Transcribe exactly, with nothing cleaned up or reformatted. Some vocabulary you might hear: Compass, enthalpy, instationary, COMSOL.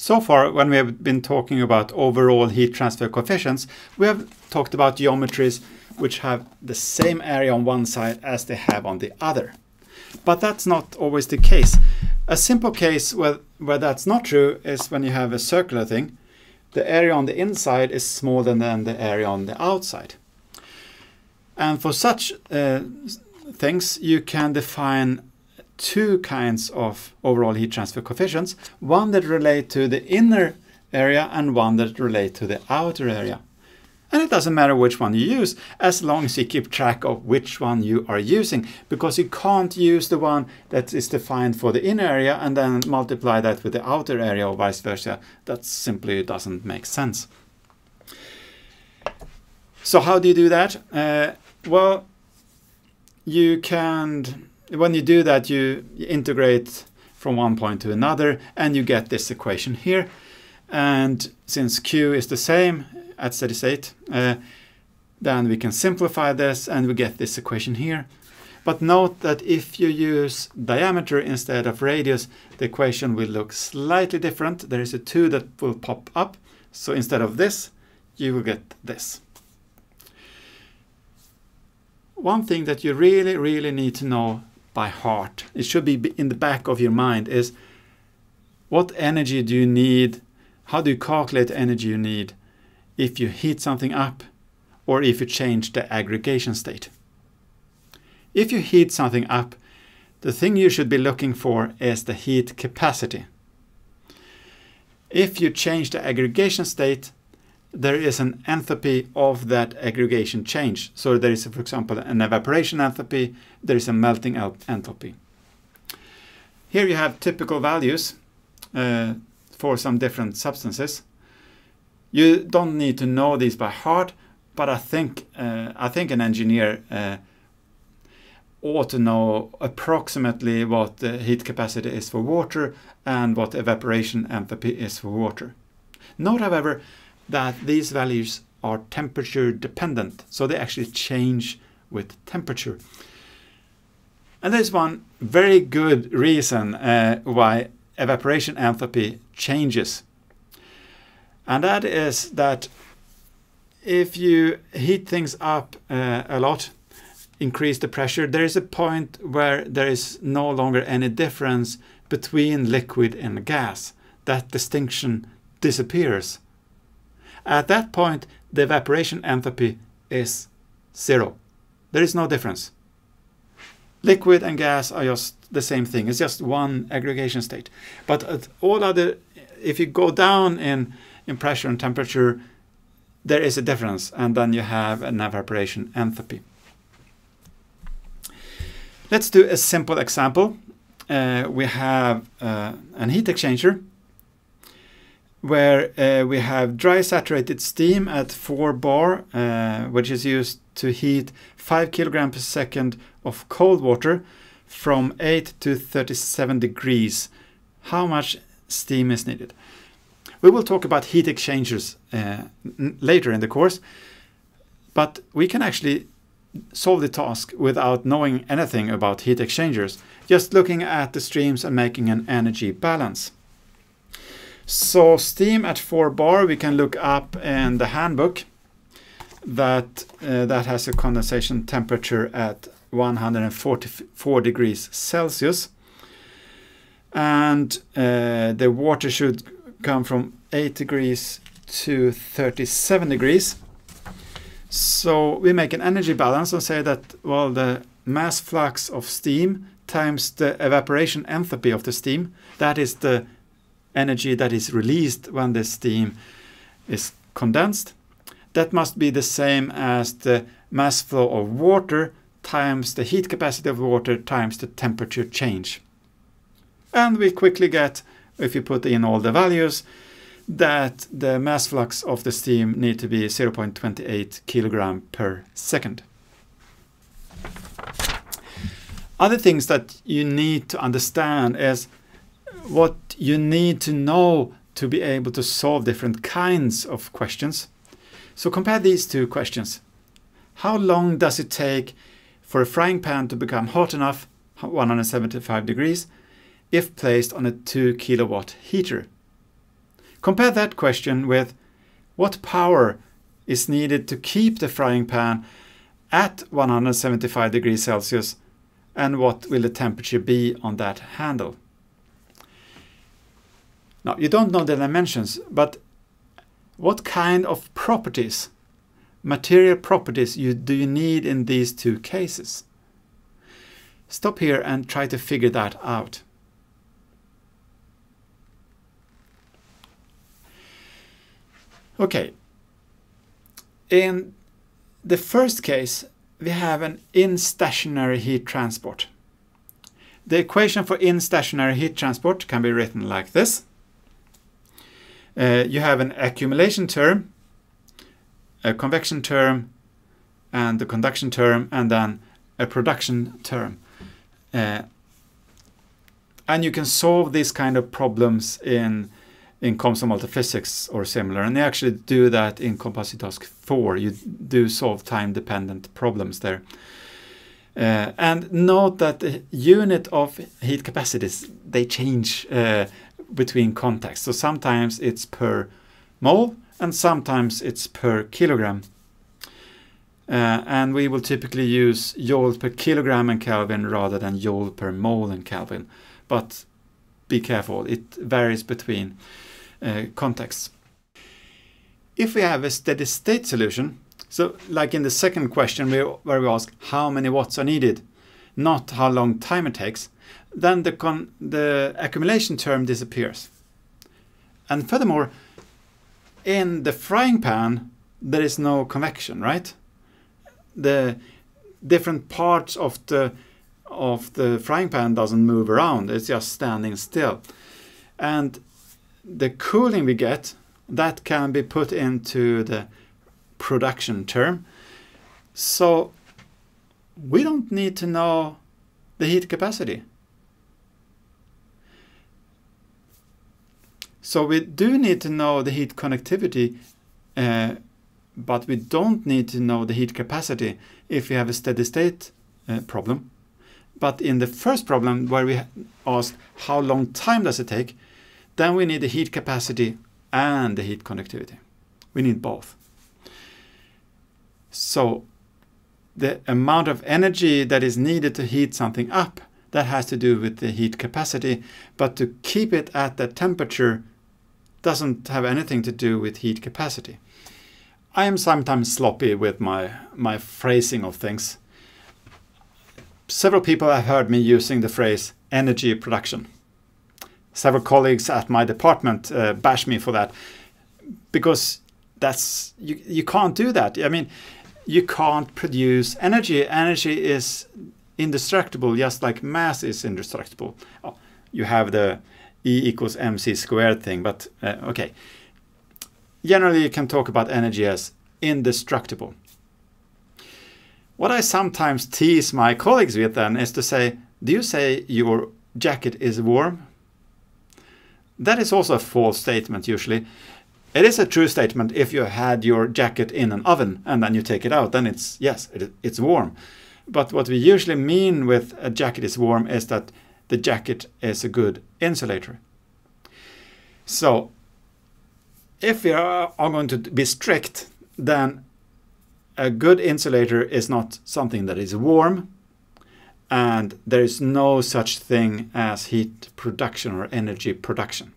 So far, when we have been talking about overall heat transfer coefficients, we have talked about geometries which have the same area on one side as they have on the other. But that's not always the case. A simple case where, where that's not true is when you have a circular thing. The area on the inside is smaller than the area on the outside. And for such uh, things, you can define two kinds of overall heat transfer coefficients, one that relate to the inner area and one that relate to the outer area. And it doesn't matter which one you use, as long as you keep track of which one you are using, because you can't use the one that is defined for the inner area and then multiply that with the outer area or vice versa. That simply doesn't make sense. So how do you do that? Uh, well, you can, when you do that, you integrate from one point to another and you get this equation here. And since Q is the same at steady state, uh, then we can simplify this and we get this equation here. But note that if you use diameter instead of radius, the equation will look slightly different. There is a two that will pop up. So instead of this, you will get this. One thing that you really, really need to know by heart, it should be in the back of your mind, is what energy do you need? How do you calculate the energy you need if you heat something up or if you change the aggregation state? If you heat something up, the thing you should be looking for is the heat capacity. If you change the aggregation state, there is an enthalpy of that aggregation change. So there is, for example, an evaporation enthalpy, there is a melting enthalpy. Here you have typical values uh, for some different substances. You don't need to know these by heart, but I think uh, I think an engineer uh, ought to know approximately what the heat capacity is for water and what the evaporation enthalpy is for water. Note, however, that these values are temperature dependent, so they actually change with temperature. And there's one very good reason uh, why evaporation enthalpy changes. And that is that if you heat things up uh, a lot, increase the pressure, there is a point where there is no longer any difference between liquid and gas. That distinction disappears. At that point, the evaporation enthalpy is zero. There is no difference. Liquid and gas are just the same thing. It's just one aggregation state. But at all other, if you go down in In pressure and temperature, there is a difference, and then you have an evaporation enthalpy. Let's do a simple example. Uh, we have uh, an heat exchanger where uh, we have dry saturated steam at four bar, uh, which is used to heat five kilograms per second of cold water from eight to thirty-seven degrees. How much steam is needed? We will talk about heat exchangers uh, later in the course, but we can actually solve the task without knowing anything about heat exchangers, just looking at the streams and making an energy balance. So steam at four bar, we can look up in the handbook that, uh, that has a condensation temperature at one hundred forty-four degrees Celsius. And uh, the water should come from eight degrees to thirty-seven degrees. So we make an energy balance and say that, well, the mass flux of steam times the evaporation enthalpy of the steam, that is the energy that is released when the steam is condensed, that must be the same as the mass flow of water times the heat capacity of water times the temperature change. And we quickly get, if you put in all the values, that the mass flux of the steam need to be zero point two eight kilograms per second. Other things that you need to understand is what you need to know to be able to solve different kinds of questions. So compare these two questions. How long does it take for a frying pan to become hot enough, one hundred seventy-five degrees, if placed on a two kilowatt heater? Compare that question with what power is needed to keep the frying pan at one hundred seventy-five degrees Celsius, and what will the temperature be on that handle? Now, you don't know the dimensions, but what kind of properties, material properties, you, do you need in these two cases? Stop here and try to figure that out. Okay, in the first case, we have an instationary heat transport. The equation for instationary heat transport can be written like this. Uh, you have an accumulation term, a convection term, and the conduction term, and then a production term. Uh, and you can solve these kind of problems in in COMSOL multiphysics or similar, and they actually do that in Compass task four. You do solve time-dependent problems there. Uh, and note that the unit of heat capacities, they change uh, between contexts. So sometimes it's per mole, and sometimes it's per kilogram. Uh, and we will typically use joule per kilogram and Kelvin rather than joule per mole and Kelvin. But be careful, it varies between uh, contexts. If we have a steady state solution, so like in the second question we, where we ask how many watts are needed, not how long time it takes, then the, con the accumulation term disappears. And furthermore, in the frying pan, there is no convection, right? The different parts of the of the frying pan doesn't move around, it's just standing still. And the cooling we get, that can be put into the production term. So we don't need to know the heat capacity. So we do need to know the heat conductivity, uh, but we don't need to know the heat capacity if we have a steady state uh, problem. But in the first problem where we asked how long time does it take, then we need the heat capacity and the heat conductivity. We need both. So the amount of energy that is needed to heat something up, that has to do with the heat capacity, but to keep it at that temperature doesn't have anything to do with heat capacity. I am sometimes sloppy with my, my phrasing of things. Several people have heard me using the phrase energy production. Several colleagues at my department uh, bash me for that, because that's you, you can't do that. I mean, you can't produce energy. Energy is indestructible, just like mass is indestructible. Oh, you have the E equals mc squared thing, but uh, okay. Generally, you can talk about energy as indestructible. What I sometimes tease my colleagues with then is to say, do you say your jacket is warm? That is also a false statement usually. It is a true statement if you had your jacket in an oven and then you take it out, then it's, yes, it, it's warm. But what we usually mean with a jacket is warm is that the jacket is a good insulator. So if we are, are going to be strict, then a good insulator is not something that is warm, and there is no such thing as heat production or energy production.